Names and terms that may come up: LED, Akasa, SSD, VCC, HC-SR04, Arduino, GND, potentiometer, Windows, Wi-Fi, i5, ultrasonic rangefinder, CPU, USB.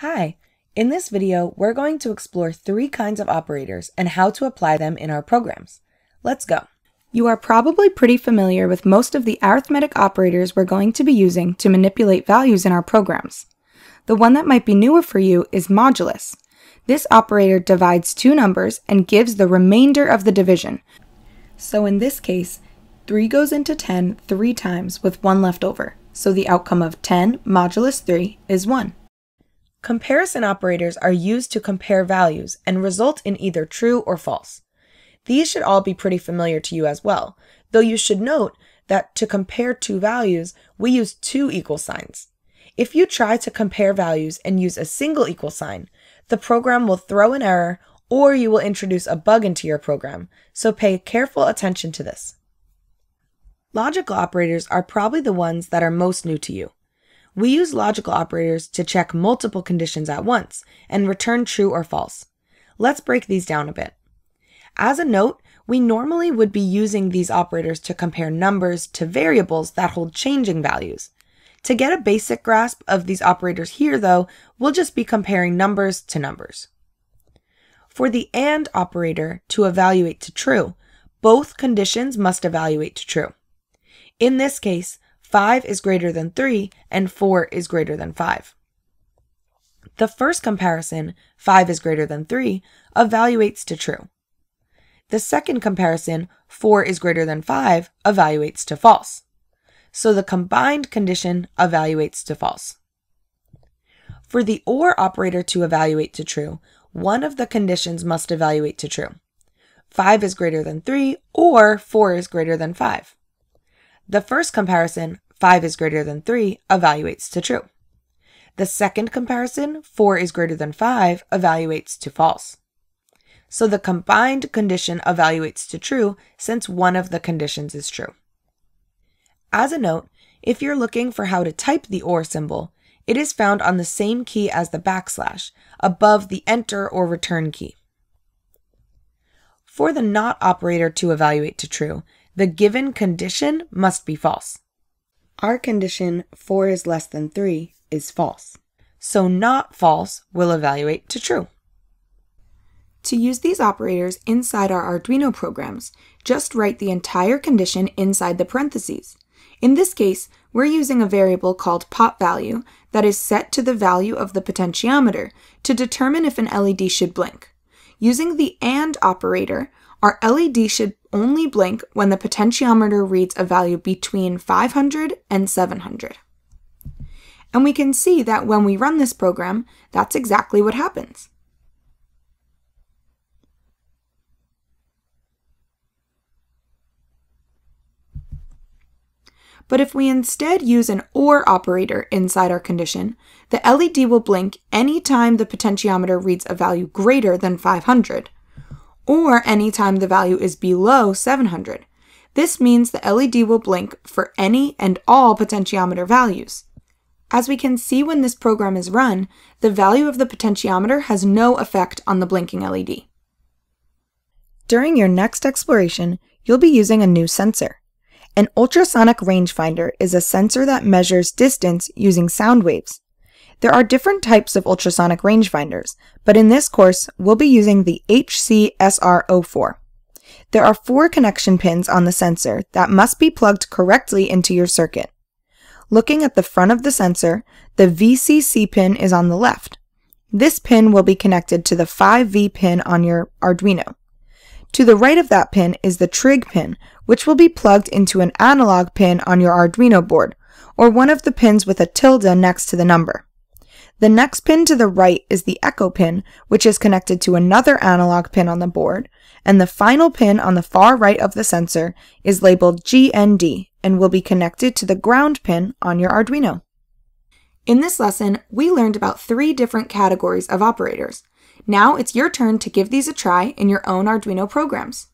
Hi! In this video, we're going to explore three kinds of operators and how to apply them in our programs. Let's go! You are probably pretty familiar with most of the arithmetic operators we're going to be using to manipulate values in our programs. The one that might be newer for you is modulus. This operator divides two numbers and gives the remainder of the division. So in this case, 3 goes into 10 three times with 1 left over, so the outcome of 10 modulus 3 is 1. Comparison operators are used to compare values and result in either true or false. These should all be pretty familiar to you as well, though you should note that to compare two values, we use two equal signs. If you try to compare values and use a single equal sign, the program will throw an error or you will introduce a bug into your program, so pay careful attention to this. Logical operators are probably the ones that are most new to you. We use logical operators to check multiple conditions at once and return true or false. Let's break these down a bit. As a note, we normally would be using these operators to compare numbers to variables that hold changing values. To get a basic grasp of these operators here, though, we'll just be comparing numbers to numbers. For the AND operator to evaluate to true, both conditions must evaluate to true. In this case, 5 is greater than 3, and 4 is greater than 5. The first comparison, 5 is greater than 3, evaluates to true. The second comparison, 4 is greater than 5, evaluates to false. So the combined condition evaluates to false. For the OR operator to evaluate to true, one of the conditions must evaluate to true. 5 is greater than 3, or 4 is greater than 5. The first comparison, 5 is greater than 3, evaluates to true. The second comparison, 4 is greater than 5, evaluates to false. So the combined condition evaluates to true since one of the conditions is true. As a note, if you're looking for how to type the OR symbol, it is found on the same key as the backslash, above the enter or return key. For the NOT operator to evaluate to true, the given condition must be false. Our condition, 4 is less than 3, is false. So not false will evaluate to true. To use these operators inside our Arduino programs, just write the entire condition inside the parentheses. In this case, we're using a variable called pop value that is set to the value of the potentiometer to determine if an LED should blink. Using the AND operator, our LED should only blink when the potentiometer reads a value between 500 and 700. And we can see that when we run this program, that's exactly what happens. But if we instead use an OR operator inside our condition, the LED will blink any time the potentiometer reads a value greater than 500. Or anytime the value is below 700. This means the LED will blink for any and all potentiometer values. As we can see when this program is run, the value of the potentiometer has no effect on the blinking LED. During your next exploration, you'll be using a new sensor. An ultrasonic rangefinder is a sensor that measures distance using sound waves. There are different types of ultrasonic rangefinders, but in this course, we'll be using the HC-SR04. There are 4 connection pins on the sensor that must be plugged correctly into your circuit. Looking at the front of the sensor, the VCC pin is on the left. This pin will be connected to the 5V pin on your Arduino. To the right of that pin is the trig pin, which will be plugged into an analog pin on your Arduino board, or one of the pins with a tilde next to the number. The next pin to the right is the echo pin, which is connected to another analog pin on the board, and the final pin on the far right of the sensor is labeled GND and will be connected to the ground pin on your Arduino. In this lesson, we learned about 3 different categories of operators. Now it's your turn to give these a try in your own Arduino programs.